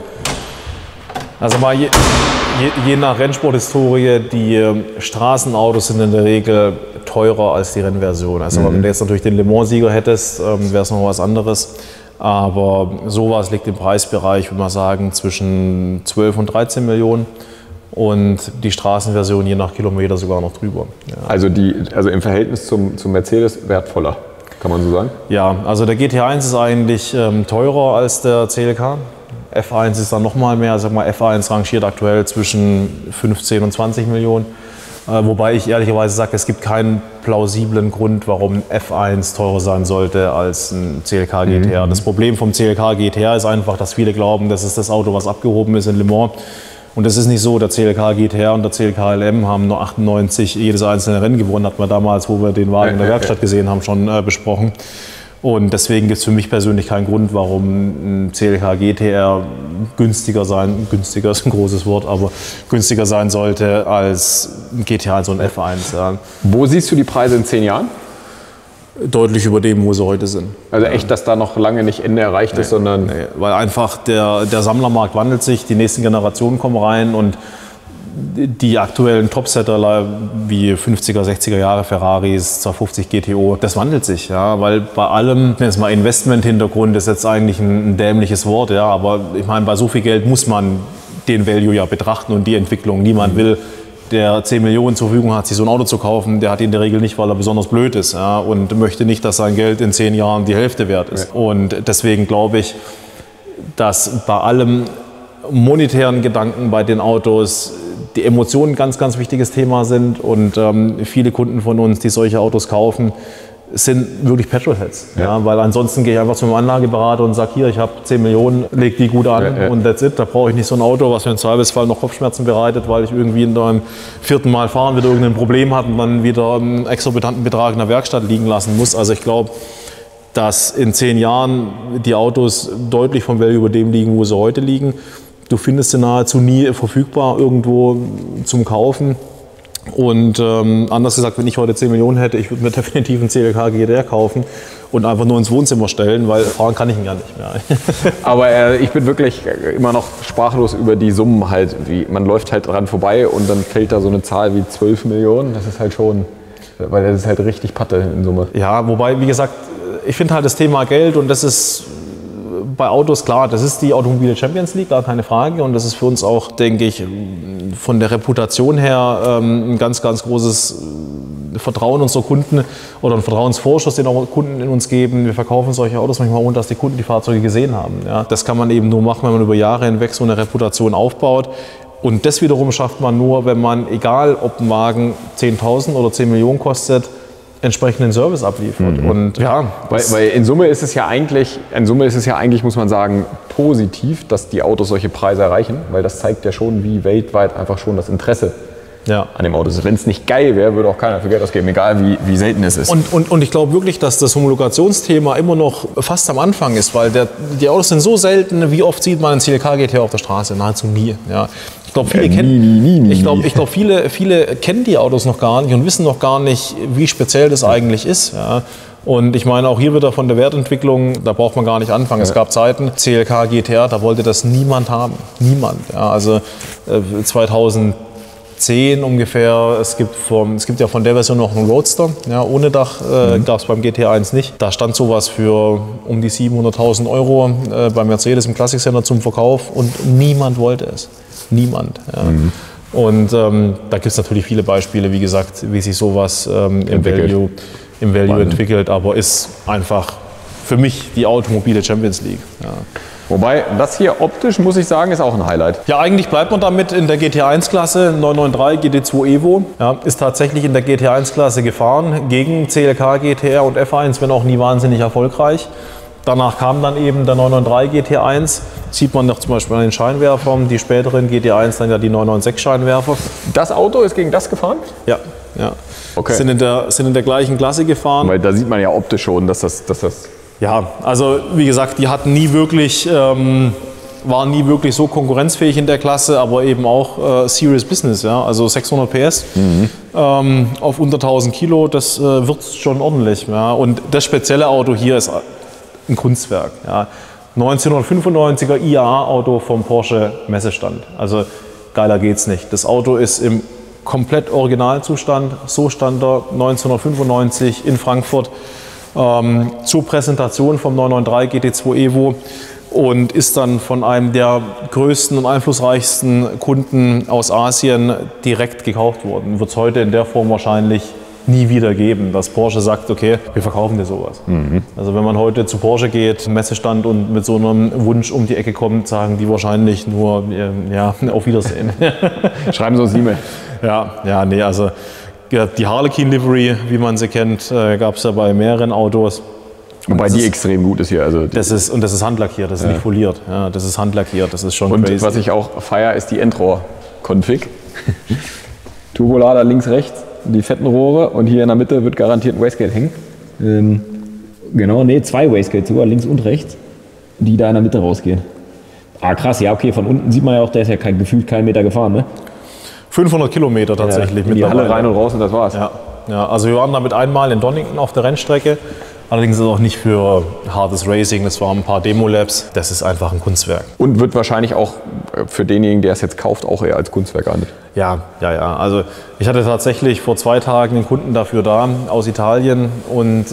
Also mal je nach Rennsporthistorie, die Straßenautos sind in der Regel teurer als die Rennversion. Also wenn du jetzt natürlich den Le Mans-Sieger hättest, wäre es noch was anderes. Aber sowas liegt im Preisbereich, würde man sagen, zwischen 12 und 13 Millionen und die Straßenversion je nach Kilometer sogar noch drüber. Ja. Also im Verhältnis zum Mercedes wertvoller, kann man so sagen? Ja, also der GT1 ist eigentlich teurer als der CLK. F1 ist dann nochmal mehr, sag mal, F1 rangiert aktuell zwischen 15 und 20 Millionen. Wobei ich ehrlicherweise sage, es gibt keinen plausiblen Grund, warum F1 teurer sein sollte als ein CLK GTR. Das Problem vom CLK GTR ist einfach, dass viele glauben, das ist das Auto, was abgehoben ist in Le Mans. Und das ist nicht so. Der CLK GTR und der CLK LM haben nur 98 jedes einzelne Rennen gewonnen. Hat man damals, wo wir den Wagen in der Werkstatt gesehen haben, schon besprochen. Und deswegen gibt es für mich persönlich keinen Grund, warum ein CLK GTR günstiger ist ein großes Wort, aber günstiger sein sollte als ein GTR, also ein F1. Ja. Wo siehst du die Preise in 10 Jahren? Deutlich über dem, wo sie heute sind. Also echt, dass da noch lange nicht Ende erreicht ist, sondern... Nee. Weil einfach der Sammlermarkt wandelt sich, die nächsten Generationen kommen rein und die aktuellen Topsetter wie 50er, 60er Jahre Ferraris, 250 GTO, das wandelt sich, ja, weil bei allem, jetzt mal Investment-Hintergrund ist jetzt eigentlich ein dämliches Wort, ja, aber ich meine, bei so viel Geld muss man den Value ja betrachten und die Entwicklung. Niemand will, der 10 Millionen zur Verfügung hat, sich so ein Auto zu kaufen, der hat ihn in der Regel nicht, weil er besonders blöd ist, ja, und möchte nicht, dass sein Geld in 10 Jahren die Hälfte wert ist. Ja. Und deswegen glaube ich, dass bei allem monetären Gedanken bei den Autos die Emotionen ein ganz, ganz wichtiges Thema sind. Und viele Kunden von uns, die solche Autos kaufen, sind wirklich Petrolheads, ja. Ja, weil ansonsten gehe ich einfach zum Anlageberater und sage, hier, ich habe 10 Millionen, leg die gut an, ja, ja, und that's it. Da brauche ich nicht so ein Auto, was mir im Zweifelsfall noch Kopfschmerzen bereitet, weil ich irgendwie in deinem 4. Mal fahren wieder irgendein Problem habe und dann wieder einen exorbitanten Betrag in der Werkstatt liegen lassen muss. Also ich glaube, dass in 10 Jahren die Autos deutlich vom Value über dem liegen, wo sie heute liegen. Du findest sie nahezu nie verfügbar irgendwo zum Kaufen. Und anders gesagt, wenn ich heute 10 Millionen hätte, ich würde mir definitiv einen CLK GTR kaufen und einfach nur ins Wohnzimmer stellen, weil fahren kann ich ihn gar nicht mehr. Aber ich bin wirklich immer noch sprachlos über die Summen halt. Wie, man läuft halt dran vorbei und dann fällt da so eine Zahl wie 12 Millionen. Das ist halt schon, weil das ist halt richtig Patte in Summe. Ja, wobei, wie gesagt, ich finde halt das Thema Geld, und das ist bei Autos klar, das ist die Automobile Champions League, gar keine Frage, und das ist für uns auch, denke ich, von der Reputation her ein ganz, ganz großes Vertrauen unserer Kunden oder ein Vertrauensvorschuss, den auch Kunden in uns geben. Wir verkaufen solche Autos manchmal, ohne dass die Kunden die Fahrzeuge gesehen haben. Ja, das kann man eben nur machen, wenn man über Jahre hinweg so eine Reputation aufbaut. Und das wiederum schafft man nur, wenn man, egal ob ein Wagen 10.000 oder 10 Millionen kostet, entsprechenden Service abliefert. Mhm. Und ja, weil in Summe ist es ja eigentlich, muss man sagen, positiv, dass die Autos solche Preise erreichen, weil das zeigt ja schon, wie weltweit einfach schon das Interesse, ja, an dem Auto ist. Wenn es nicht geil wäre, würde auch keiner für Geld ausgeben, egal wie selten es ist. Und ich glaube wirklich, dass das Homologationsthema immer noch fast am Anfang ist, weil die Autos sind so selten. Wie oft sieht man einen CLK GTR auf der Straße? Nahezu nie. Ja. Ich glaube, viele kennen die Autos noch gar nicht und wissen noch gar nicht, wie speziell das eigentlich ist. Ja. Und ich meine, auch hier wieder von der Wertentwicklung, da braucht man gar nicht anfangen. Ja. Es gab Zeiten, CLK GTR, da wollte das niemand haben. Niemand. Ja, also 2010 ungefähr, es gibt ja von der Version noch einen Roadster, ja, ohne Dach, gab es beim GT1 nicht. Da stand sowas für um die 700.000 Euro bei Mercedes im Classic Center zum Verkauf und niemand wollte es. Niemand. Ja. Mhm. Und da gibt es natürlich viele Beispiele, wie gesagt, wie sich sowas im Value entwickelt, aber ist einfach für mich die automobile Champions League. Ja. Wobei, das hier optisch, muss ich sagen, ist auch ein Highlight. Ja, eigentlich bleibt man damit in der GT1-Klasse. 993 GT2 Evo, ja, ist tatsächlich in der GT1-Klasse gefahren, gegen CLK, GTR und F1, wenn auch nie wahnsinnig erfolgreich. Danach kam dann eben der 993 GT1, sieht man noch zum Beispiel an den Scheinwerfern, die späteren GT1 dann ja die 996 Scheinwerfer. Das Auto ist gegen das gefahren? Ja, ja. Okay. Sind in der gleichen Klasse gefahren. Weil da sieht man ja optisch schon, dass das... Ja, also wie gesagt, die hatten nie wirklich, waren nie wirklich so konkurrenzfähig in der Klasse, aber eben auch Serious Business, ja, also 600 PS auf unter 1000 Kilo, das wird schon ordentlich. Ja. Und das spezielle Auto hier ist ein Kunstwerk. Ja. 1995er IAA-Auto vom Porsche Messestand. Also geiler geht's nicht. Das Auto ist im komplett Originalzustand. So stand er 1995 in Frankfurt zur Präsentation vom 993 GT2 Evo und ist dann von einem der größten und einflussreichsten Kunden aus Asien direkt gekauft worden. Wird es heute in der Form wahrscheinlich nie wieder geben, dass Porsche sagt, okay, wir verkaufen dir sowas. Mhm. Also wenn man heute zu Porsche geht, Messestand, und mit so einem Wunsch um die Ecke kommt, sagen die wahrscheinlich nur, ja, auf Wiedersehen. Schreiben Sie uns eine E-Mail. Ja, ja, nee, also die Harlequin-Livery, wie man sie kennt, gab es ja bei mehreren Autos. Wobei die extrem gut ist hier. Also das ist handlackiert, das ist nicht foliert. Ja, das ist handlackiert, das ist schon und crazy. Was ich auch feiere, ist die Endrohr-Config. Turbolader links, rechts, die fetten Rohre, und hier in der Mitte wird garantiert ein Wastegate hängen. Genau, nee, 2 Wastegates sogar, links und rechts, die da in der Mitte rausgehen. Ah krass, ja okay, von unten sieht man ja auch, der ist ja gefühlt keinen Meter gefahren, ne? 500 Kilometer tatsächlich. Ja, in die Halle rein und raus und das war's. Ja, ja, also wir waren damit einmal in Donington auf der Rennstrecke. Allerdings ist es auch nicht für hartes Racing, das waren ein paar Demo-Labs. Das ist einfach ein Kunstwerk. Und wird wahrscheinlich auch für denjenigen, der es jetzt kauft, auch eher als Kunstwerk an. Ja. Also ich hatte tatsächlich vor 2 Tagen einen Kunden dafür da, aus Italien. Und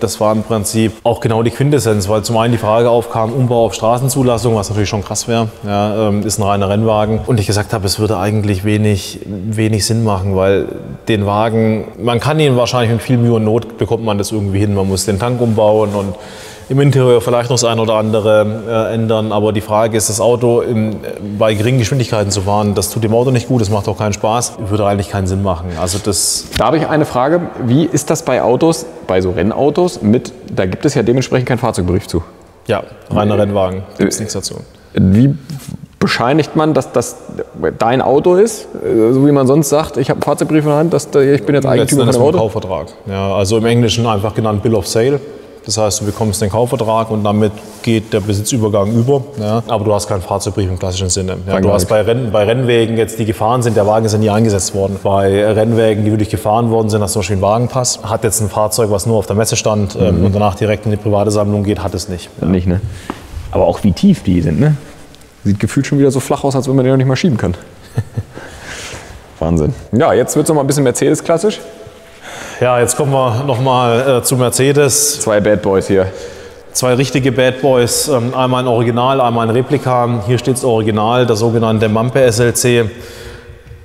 das war im Prinzip auch genau die Quintessenz, weil zum einen die Frage aufkam, Umbau auf Straßenzulassung, was natürlich schon krass wäre, ja, ist ein reiner Rennwagen. Und ich gesagt habe, es würde eigentlich wenig Sinn machen, weil den Wagen, man kann ihn wahrscheinlich mit viel Mühe und Not bekommt man das irgendwie hin. Man muss den Tank umbauen und im Interieur vielleicht noch das ein oder andere ändern, aber die Frage ist, das Auto bei geringen Geschwindigkeiten zu fahren, das tut dem Auto nicht gut, das macht auch keinen Spaß, würde eigentlich keinen Sinn machen. Also das da habe ich eine Frage, wie ist das bei Autos, bei so Rennautos, mit, da gibt es ja dementsprechend keinen Fahrzeugbrief zu. Ja, reiner Rennwagen, gibt es nichts dazu. Wie bescheinigt man, dass das dein Auto ist, so wie man sonst sagt, ich habe einen Fahrzeugbrief in der Hand, ich bin jetzt Eigentümer von einem Auto? Kaufvertrag. Ja, also im Englischen einfach genannt Bill of Sale. Das heißt, du bekommst den Kaufvertrag und damit geht der Besitzübergang über. Ja. Aber du hast keinen Fahrzeugbrief im klassischen Sinne. Ja, du hast bei Rennwägen jetzt, die gefahren sind, der Wagen ist ja nie eingesetzt worden. Bei Rennwägen, die wirklich gefahren worden sind, hast du zum Beispiel einen Wagenpass. Hat jetzt ein Fahrzeug, was nur auf der Messe stand und danach direkt in die private Sammlung geht, hat es nicht. Ja. Nicht, ne? Aber auch wie tief die sind, ne? Sieht gefühlt schon wieder so flach aus, als wenn man den noch nicht mal schieben kann. Wahnsinn. Ja, jetzt wird es noch mal ein bisschen Mercedes-klassisch. Ja, jetzt kommen wir nochmal zu Mercedes. 2 Bad Boys hier. 2 richtige Bad Boys, einmal ein Original, einmal ein Replika. Hier steht das Original, der sogenannte Mampe SLC.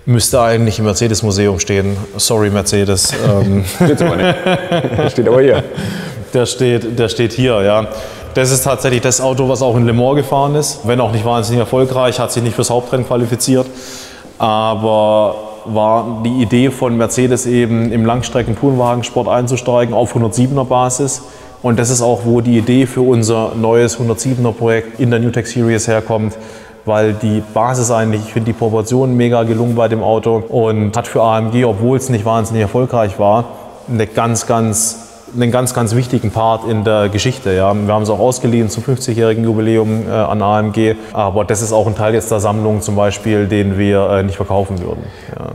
Müsste eigentlich im Mercedes-Museum stehen. Sorry, Mercedes. Steht aber nicht. Der steht aber hier. Der steht hier, ja. Das ist tatsächlich das Auto, was auch in Le Mans gefahren ist. Wenn auch nicht wahnsinnig erfolgreich, hat sich nicht fürs Hauptrennen qualifiziert. Aber war die Idee von Mercedes eben im Langstrecken-Tourenwagensport einzusteigen auf 107er Basis. Und das ist auch, wo die Idee für unser neues 107er Projekt in der New Tech Series herkommt, weil die Basis eigentlich, ich finde die Proportionen mega gelungen bei dem Auto und hat für AMG, obwohl es nicht wahnsinnig erfolgreich war, einen ganz wichtigen Part in der Geschichte. Ja. Wir haben es auch ausgeliehen zum 50-jährigen Jubiläum an AMG, aber das ist auch ein Teil jetzt der Sammlung zum Beispiel, den wir nicht verkaufen würden. Ja.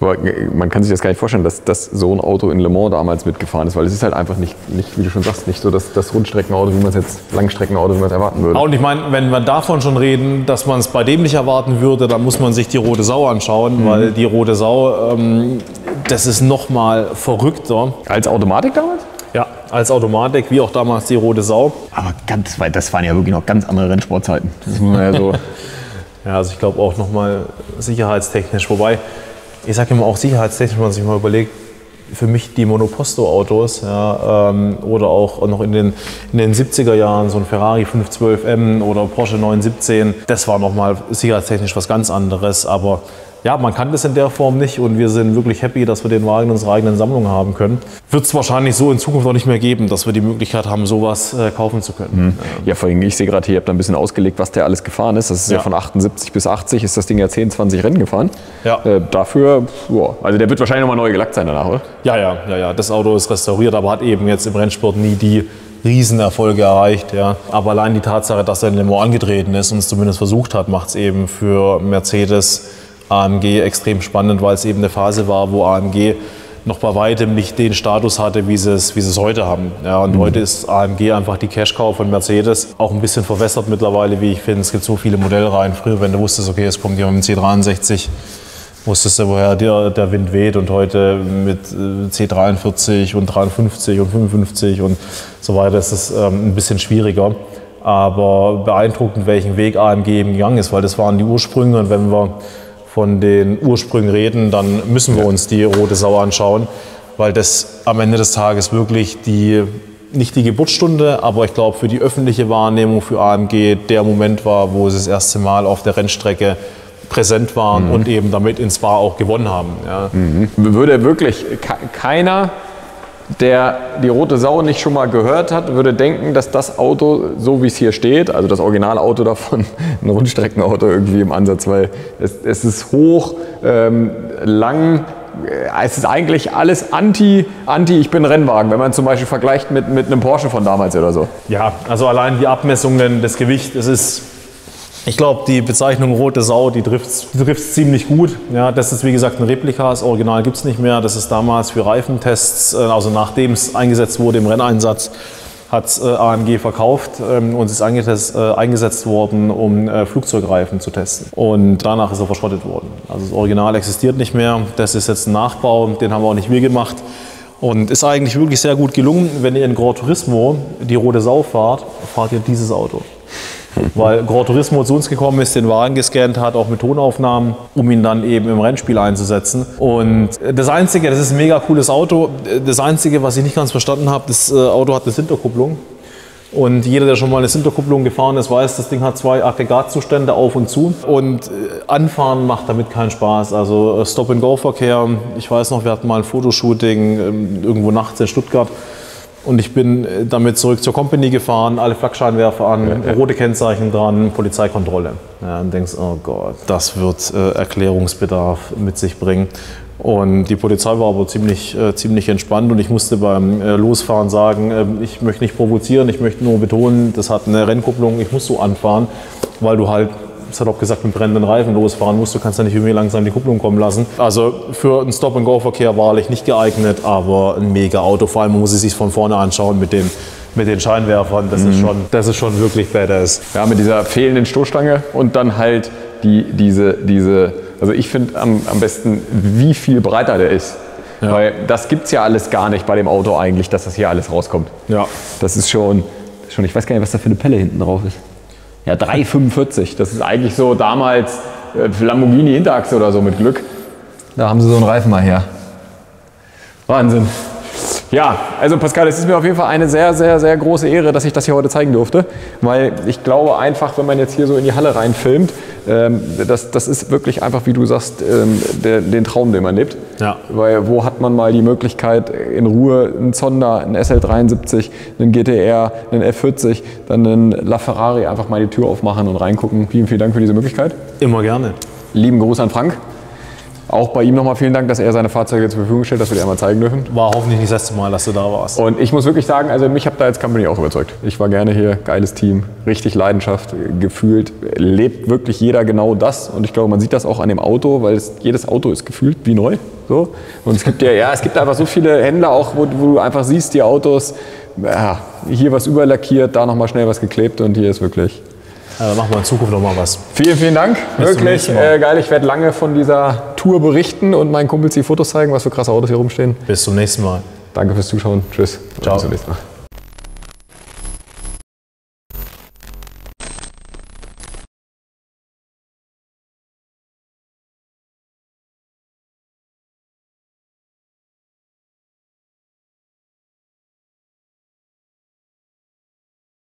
Aber man kann sich das gar nicht vorstellen, dass so ein Auto in Le Mans damals mitgefahren ist, weil es ist halt einfach nicht wie du schon sagst, nicht so das Rundstreckenauto, wie man es jetzt, Langstreckenauto, wie man es erwarten würde. Und ich meine, wenn wir davon schon reden, dass man es bei dem nicht erwarten würde, dann muss man sich die Rote Sau anschauen, weil die Rote Sau, das ist noch mal verrückter. Als Automatik damals? Ja, als Automatik, wie auch damals die Rote Sau. Aber ganz weit, das waren ja wirklich noch ganz andere Rennsportzeiten. Das muss man ja so. Ja, also ich glaube auch noch mal sicherheitstechnisch, wobei ich sage immer auch sicherheitstechnisch, wenn man sich mal überlegt, für mich die Monoposto-Autos ja, oder auch noch in den 70er Jahren so ein Ferrari 512M oder Porsche 917, das war nochmal sicherheitstechnisch was ganz anderes, aber ja, man kann das in der Form nicht und wir sind wirklich happy, dass wir den Wagen in unserer eigenen Sammlung haben können. Wird es wahrscheinlich so in Zukunft auch nicht mehr geben, dass wir die Möglichkeit haben, sowas kaufen zu können. Mhm. Ja, vor allem, ich sehe gerade hier, ihr habt da ein bisschen ausgelegt, was der alles gefahren ist. Das ist ja von 78 bis 80 ist das Ding ja 10, 20 Rennen gefahren. Ja. Dafür, boah, also der wird wahrscheinlich nochmal neu gelackt sein danach, oder? Ja. Das Auto ist restauriert, aber hat eben jetzt im Rennsport nie die Riesenerfolge erreicht, ja. Aber allein die Tatsache, dass er in Le Mans angetreten ist und es zumindest versucht hat, macht es eben für Mercedes AMG extrem spannend, weil es eben eine Phase war, wo AMG noch bei weitem nicht den Status hatte, wie sie es heute haben. Ja, und heute ist AMG einfach die Cash-Cow von Mercedes. Auch ein bisschen verwässert mittlerweile, wie ich finde. Es gibt so viele Modellreihen. Früher, wenn du wusstest, okay, es kommt jemand mit dem C63, wusstest du, woher der Wind weht. Und heute mit C43 und 53 und 55 und so weiter ist es ein bisschen schwieriger. Aber beeindruckend, welchen Weg AMG eben gegangen ist, weil das waren die Ursprünge. Und wenn wir von den Ursprüngen reden, dann müssen wir uns die Rote Sau anschauen, weil das am Ende des Tages wirklich nicht die Geburtsstunde, aber ich glaube für die öffentliche Wahrnehmung für AMG der Moment war, wo sie das erste Mal auf der Rennstrecke präsent waren und eben damit in Spa auch gewonnen haben. Ja. Würde wirklich keiner, der die Rote Sau nicht schon mal gehört hat, würde denken, dass das Auto, so wie es hier steht, also das Originalauto davon, ein Rundstreckenauto irgendwie im Ansatz, weil es ist hoch, lang, es ist eigentlich alles ich bin Rennwagen, wenn man zum Beispiel vergleicht mit einem Porsche von damals oder so. Ja, also allein die Abmessungen, das Gewicht, es ist Ich glaube, die Bezeichnung rote Sau, die trifft ziemlich gut. Ja, das ist wie gesagt eine Replika, das Original gibt es nicht mehr. Das ist damals für Reifentests, also nachdem es eingesetzt wurde im Renneinsatz, hat es AMG verkauft und ist eingesetzt worden, um Flugzeugreifen zu testen. Und danach ist er verschrottet worden. Also das Original existiert nicht mehr. Das ist jetzt ein Nachbau, den haben wir auch nicht wir gemacht. Und ist eigentlich wirklich sehr gut gelungen. Wenn ihr in Gran Turismo die rote Sau fahrt, fahrt ihr dieses Auto. Weil Gran Turismo zu uns gekommen ist, den Wagen gescannt hat, auch mit Tonaufnahmen, um ihn dann eben im Rennspiel einzusetzen. Und das Einzige, das ist ein mega cooles Auto, das Einzige, was ich nicht ganz verstanden habe, das Auto hat eine Hinterkupplung. Und jeder, der schon mal eine Hinterkupplung gefahren ist, weiß, das Ding hat zwei Aggregatzustände auf und zu. Und anfahren macht damit keinen Spaß. Also Stop-and-Go-Verkehr, ich weiß noch, wir hatten mal ein Fotoshooting irgendwo nachts in Stuttgart. Und ich bin damit zurück zur Company gefahren, alle Flaggscheinwerfer an, rote Kennzeichen dran, Polizeikontrolle. Ja, und denkst, oh Gott, das wird Erklärungsbedarf mit sich bringen. Und die Polizei war aber ziemlich entspannt und ich musste beim Losfahren sagen, ich möchte nicht provozieren, ich möchte nur betonen, das hat eine Rennkupplung, ich muss so anfahren, weil du halt, salopp gesagt, mit brennenden Reifen losfahren musst, du kannst ja nicht irgendwie langsam die Kupplung kommen lassen. Also für einen Stop-and-Go-Verkehr wahrlich nicht geeignet, aber ein mega Auto, vor allem man muss es sich von vorne anschauen mit den Scheinwerfern, das ist schon wirklich badass. Ja, mit dieser fehlenden Stoßstange und dann halt diese also ich finde am besten, wie viel breiter der ist. Ja. Weil das gibt es ja alles gar nicht bei dem Auto eigentlich, dass das hier alles rauskommt. Ja. Das ist schon, ich weiß gar nicht, was da für eine Pelle hinten drauf ist. Ja, 3,45. Das ist eigentlich so damals Lamborghini-Hinterachse oder so mit Glück. Da haben sie so einen Reifen mal her. Wahnsinn. Ja, also Pascal, es ist mir auf jeden Fall eine sehr, sehr, sehr große Ehre, dass ich das hier heute zeigen durfte. Weil ich glaube einfach, wenn man jetzt hier so in die Halle reinfilmt, das ist wirklich einfach, wie du sagst, den Traum, den man lebt. Ja. Weil wo hat man mal die Möglichkeit, in Ruhe einen Zonda, einen SL73, einen GTR, einen F40, dann einen LaFerrari einfach mal die Tür aufmachen und reingucken. Vielen, vielen Dank für diese Möglichkeit. Immer gerne. Lieben Gruß an Frank. Auch bei ihm nochmal vielen Dank, dass er seine Fahrzeuge zur Verfügung stellt, dass wir die einmal zeigen dürfen. War hoffentlich nicht das letzte Mal, dass du da warst. Und ich muss wirklich sagen, also mich habt da als Company auch überzeugt. Ich war gerne hier, geiles Team, richtig Leidenschaft, gefühlt lebt wirklich jeder genau das. Und ich glaube, man sieht das auch an dem Auto, weil jedes Auto ist gefühlt wie neu. So. Und es gibt es gibt einfach so viele Händler auch, wo du einfach siehst, die Autos, ja, hier was überlackiert, da nochmal schnell was geklebt und hier ist wirklich... Also machen wir in Zukunft noch mal was. Vielen, vielen Dank. Wirklich geil. Ich werde lange von dieser Tour berichten und meinen Kumpels die Fotos zeigen, was für krasse Autos hier rumstehen. Bis zum nächsten Mal. Danke fürs Zuschauen. Tschüss. Ciao. Bis zum nächsten Mal.